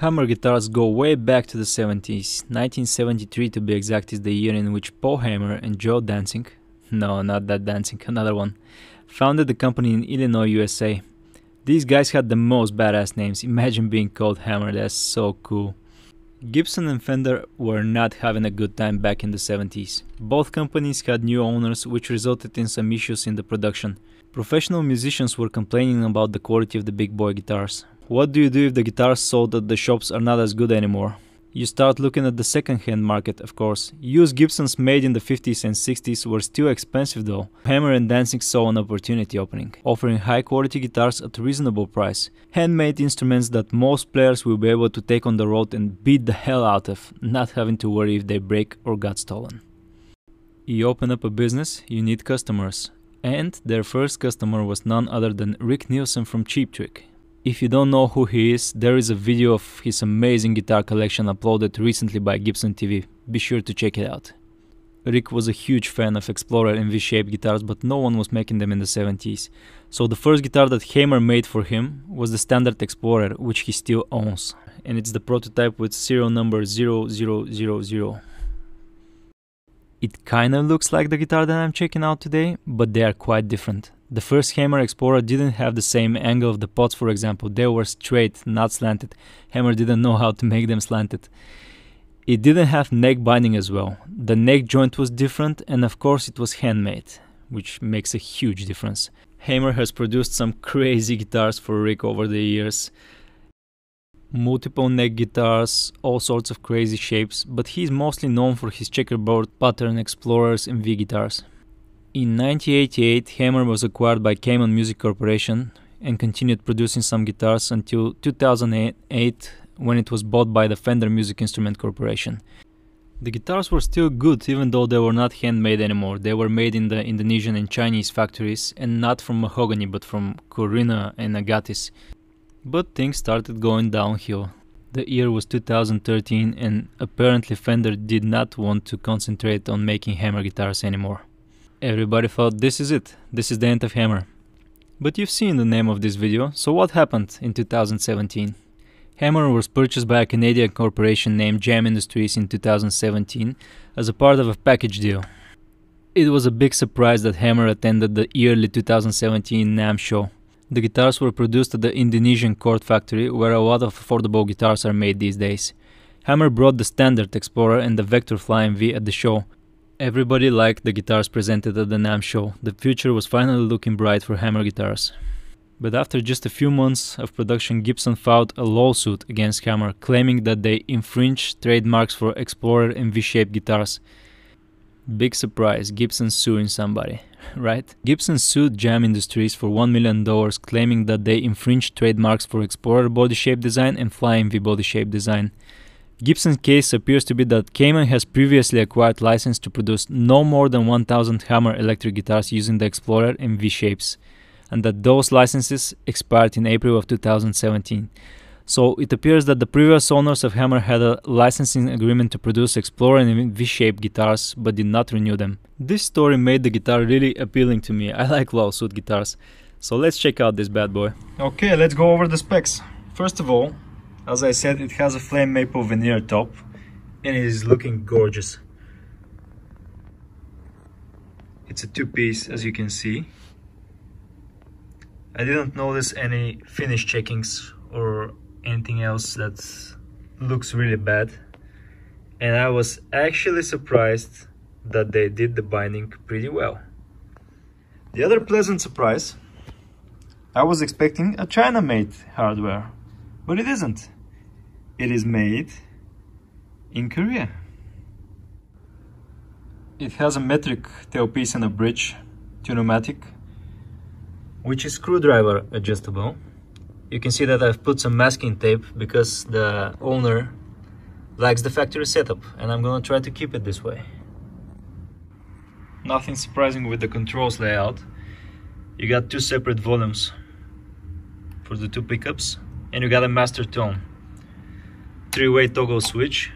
Hamer guitars go way back to the 70s, 1973 to be exact is the year in which Paul Hamer and Joe Dancing, no, not that Dancing, another one, founded the company in Illinois, USA. These guys had the most badass names, imagine being called Hamer, that's so cool. Gibson and Fender were not having a good time back in the 70s. Both companies had new owners, which resulted in some issues in the production. Professional musicians were complaining about the quality of the big boy guitars. What do you do if the guitars sold at the shops are not as good anymore? You start looking at the second-hand market, of course. Used Gibsons made in the 50s and 60s were still expensive though. Hamer and Dancing saw an opportunity opening, offering high-quality guitars at a reasonable price. Handmade instruments that most players will be able to take on the road and beat the hell out of, not having to worry if they break or got stolen. You open up a business, you need customers. And their first customer was none other than Rick Nielsen from Cheap Trick. If you don't know who he is, there is a video of his amazing guitar collection uploaded recently by Gibson TV. Be sure to check it out. Rick was a huge fan of Explorer and V-shaped guitars, but no one was making them in the 70s. So the first guitar that Hamer made for him was the standard Explorer, which he still owns. And it's the prototype with serial number 0000. It kinda looks like the guitar that I'm checking out today, but they are quite different. The first Hamer Explorer didn't have the same angle of the pots, for example. They were straight, not slanted. Hamer didn't know how to make them slanted. It didn't have neck binding as well. The neck joint was different, and of course it was handmade, which makes a huge difference. Hamer has produced some crazy guitars for Rick over the years. Multiple neck guitars, all sorts of crazy shapes, but he's mostly known for his checkerboard pattern Explorers and V guitars. In 1988, Hamer was acquired by Cayman Music Corporation and continued producing some guitars until 2008 when it was bought by the Fender Music Instrument Corporation. The guitars were still good even though they were not handmade anymore. They were made in the Indonesian and Chinese factories and not from mahogany but from Corina and Agatis. But things started going downhill. The year was 2013 and apparently Fender did not want to concentrate on making Hamer guitars anymore. Everybody thought this is it, this is the end of Hamer. But you've seen the name of this video, so what happened in 2017? Hamer was purchased by a Canadian corporation named Jam Industries in 2017 as a part of a package deal. It was a big surprise that Hamer attended the yearly 2017 NAMM show. The guitars were produced at the Indonesian Chord factory where a lot of affordable guitars are made these days. Hamer brought the standard Explorer and the Vector Flying V at the show. Everybody liked the guitars presented at the NAMM show. The future was finally looking bright for Hamer guitars. But after just a few months of production, Gibson filed a lawsuit against Hamer, claiming that they infringed trademarks for Explorer and V-shaped guitars. Big surprise, Gibson suing somebody, right? Gibson sued Jam Industries for $1 million, claiming that they infringed trademarks for Explorer body shape design and Flying V body shape design. Gibson's case appears to be that Cayman has previously acquired license to produce no more than 1,000 Hamer electric guitars using the Explorer and V-shapes, and that those licenses expired in April of 2017. So it appears that the previous owners of Hamer had a licensing agreement to produce Explorer and V-shaped guitars, but did not renew them. This story made the guitar really appealing to me. I like lawsuit guitars. So let's check out this bad boy. Okay, let's go over the specs. First of all, as I said, it has a flame maple veneer top and it is looking gorgeous. It's a two-piece, as you can see. I didn't notice any finish checkings or anything else that looks really bad. And I was actually surprised that they did the binding pretty well. The other pleasant surprise, I was expecting a China-made hardware. But it isn't. It is made in Korea. It has a metric tailpiece and a bridge, tunematic, which is screwdriver adjustable. You can see that I've put some masking tape because the owner likes the factory setup and I'm gonna try to keep it this way. Nothing surprising with the controls layout. You got two separate volumes for the two pickups. And you got a master tone, three-way toggle switch,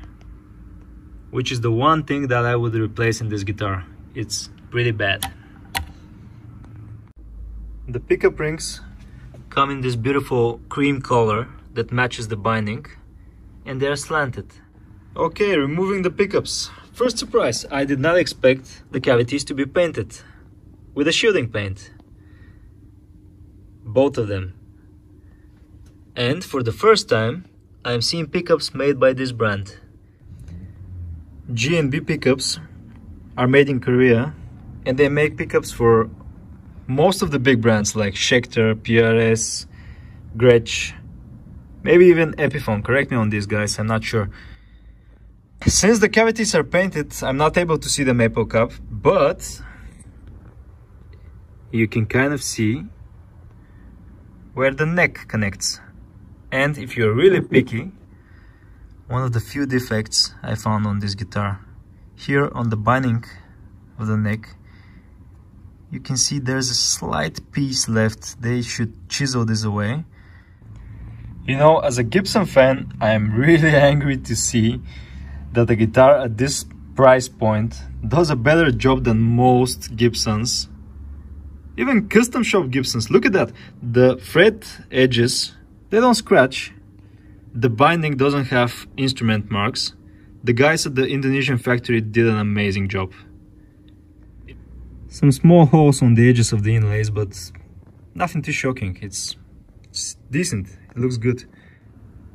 which is the one thing that I would replace in this guitar. It's pretty bad. The pickup rings come in this beautiful cream color that matches the binding and they're slanted. Okay, removing the pickups. First surprise, I did not expect the cavities to be painted with a shielding paint. Both of them. And for the first time, I am seeing pickups made by this brand. G&B pickups are made in Korea, and they make pickups for most of the big brands like Schecter, PRS, Gretsch, maybe even Epiphone. Correct me on this, guys, I'm not sure. Since the cavities are painted, I'm not able to see the maple cup, but you can kind of see where the neck connects. And if you're really picky, one of the few defects I found on this guitar, here on the binding of the neck, you can see there's a slight piece left. They should chisel this away. You know, as a Gibson fan, I am really angry to see that the guitar at this price point does a better job than most Gibsons, even custom shop Gibsons. Look at that, the fret edges, they don't scratch, the binding doesn't have instrument marks. The guys at the Indonesian factory did an amazing job. Some small holes on the edges of the inlays, but nothing too shocking. It's decent, it looks good.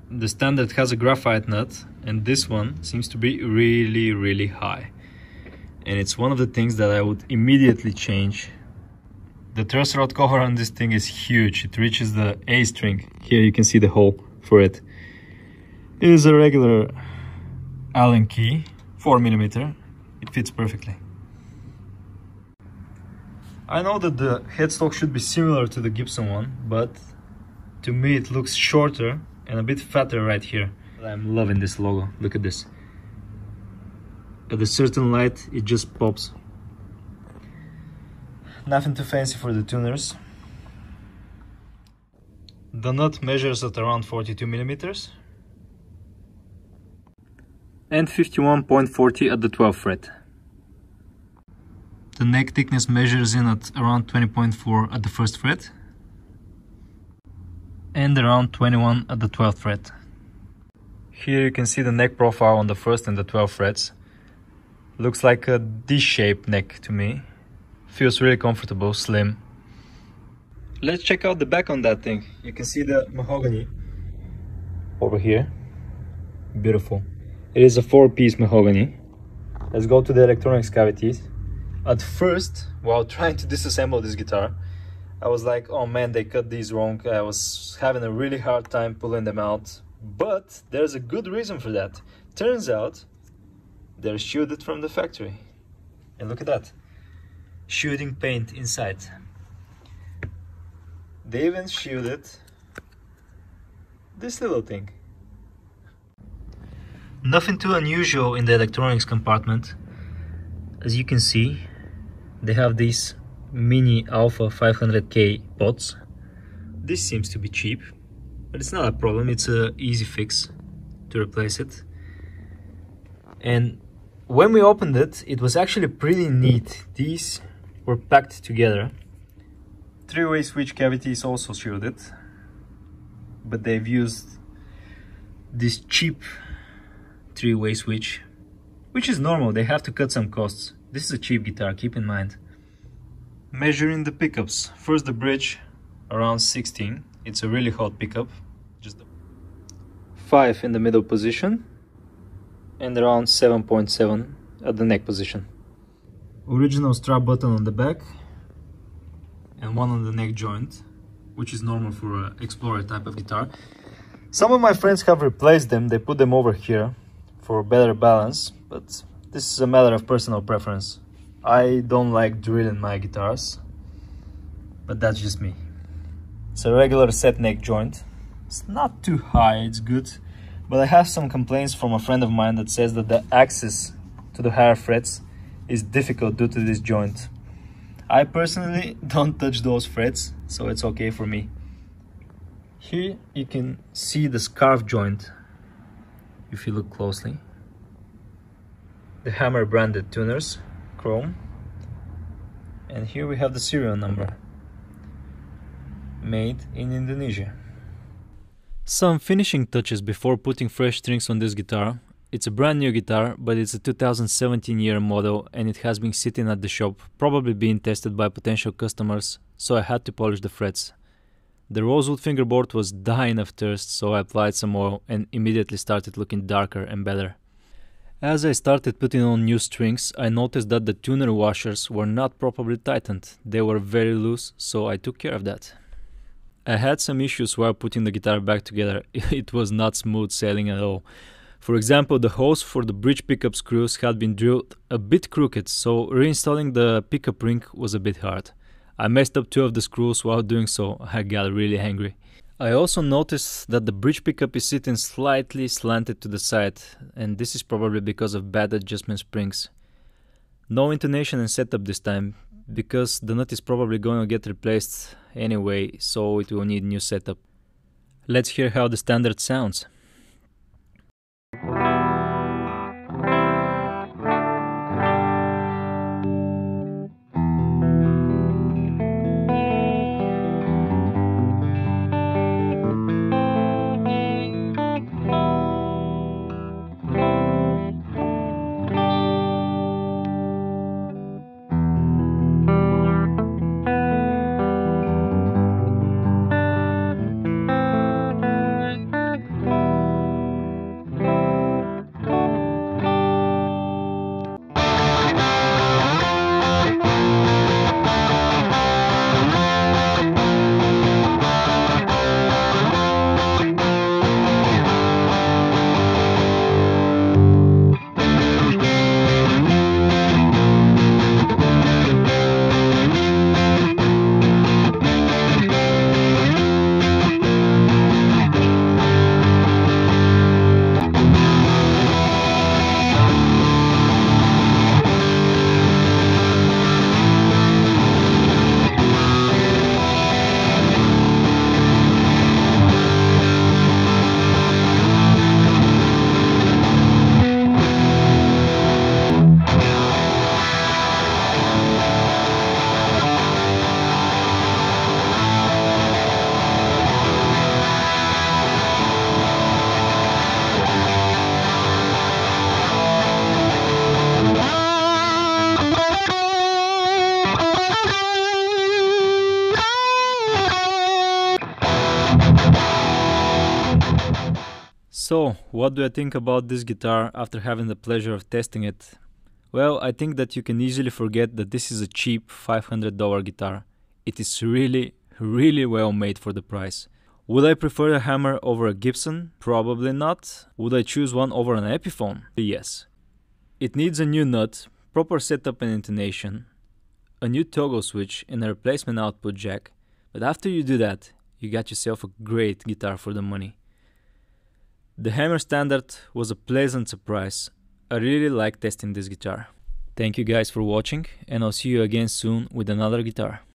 The standard has a graphite nut, and this one seems to be really, really high. And it's one of the things that I would immediately change. The truss rod cover on this thing is huge. It reaches the A string. Here you can see the hole for it. It is a regular Allen key, 4mm. It fits perfectly. I know that the headstock should be similar to the Gibson one, but to me it looks shorter and a bit fatter right here. I'm loving this logo, look at this. At a certain light, it just pops. Nothing too fancy for the tuners. The nut measures at around 42mm. And 51.40 at the 12th fret. The neck thickness measures in at around 20.4 at the 1st fret. And around 21 at the 12th fret. Here you can see the neck profile on the 1st and the 12th frets. Looks like a D-shaped neck to me. Feels really comfortable, slim. Let's check out the back on that thing. You can see the mahogany over here. Beautiful. It is a 4-piece mahogany. Let's go to the electronics cavities. At first, while trying to disassemble this guitar, I was like, oh man, they cut these wrong. I was having a really hard time pulling them out. But there's a good reason for that. Turns out, they're shielded from the factory. And look at that. Shielding paint inside. They even shielded this little thing. Nothing too unusual in the electronics compartment. As you can see, they have these mini Alpha 500K pots. This seems to be cheap, but it's not a problem. It's an easy fix to replace it. And when we opened it, it was actually pretty neat. These were packed together. Three-way switch cavity is also shielded, but they've used this cheap three-way switch, which is normal, they have to cut some costs. This is a cheap guitar, keep in mind. Measuring the pickups, first the bridge around 16, it's a really hot pickup, just 5 in the middle position and around 7.7 at the neck position. Original strap button on the back and one on the neck joint, which is normal for an Explorer type of guitar. Some of my friends have replaced them, they put them over here for better balance, but this is a matter of personal preference. I don't like drilling my guitars, but that's just me. It's a regular set neck joint. It's not too high, it's good, but I have some complaints from a friend of mine that says that the access to the higher frets is difficult due to this joint. I personally don't touch those frets, so it's okay for me. Here you can see the scarf joint. If you look closely, the Hamer branded tuners, chrome, and here we have the serial number, made in Indonesia. Some finishing touches before putting fresh strings on this guitar. It's a brand new guitar, but it's a 2017 year model and it has been sitting at the shop, probably being tested by potential customers, so I had to polish the frets. The rosewood fingerboard was dying of thirst, so I applied some oil and immediately started looking darker and better. As I started putting on new strings, I noticed that the tuner washers were not properly tightened. They were very loose, so I took care of that. I had some issues while putting the guitar back together. It was not smooth sailing at all. For example, the holes for the bridge pickup screws had been drilled a bit crooked, so reinstalling the pickup ring was a bit hard. I messed up two of the screws while doing so. I got really angry. I also noticed that the bridge pickup is sitting slightly slanted to the side, and this is probably because of bad adjustment springs. No intonation and setup this time, because the nut is probably going to get replaced anyway, so it will need new setup. Let's hear how the standard sounds. So, what do I think about this guitar after having the pleasure of testing it? Well, I think that you can easily forget that this is a cheap $500 guitar. It is really, really well made for the price. Would I prefer a Hamer over a Gibson? Probably not. Would I choose one over an Epiphone? Yes. It needs a new nut, proper setup and intonation, a new toggle switch and a replacement output jack. But after you do that, you got yourself a great guitar for the money. The Hamer Standard was a pleasant surprise. I really like testing this guitar. Thank you guys for watching, and I'll see you again soon with another guitar.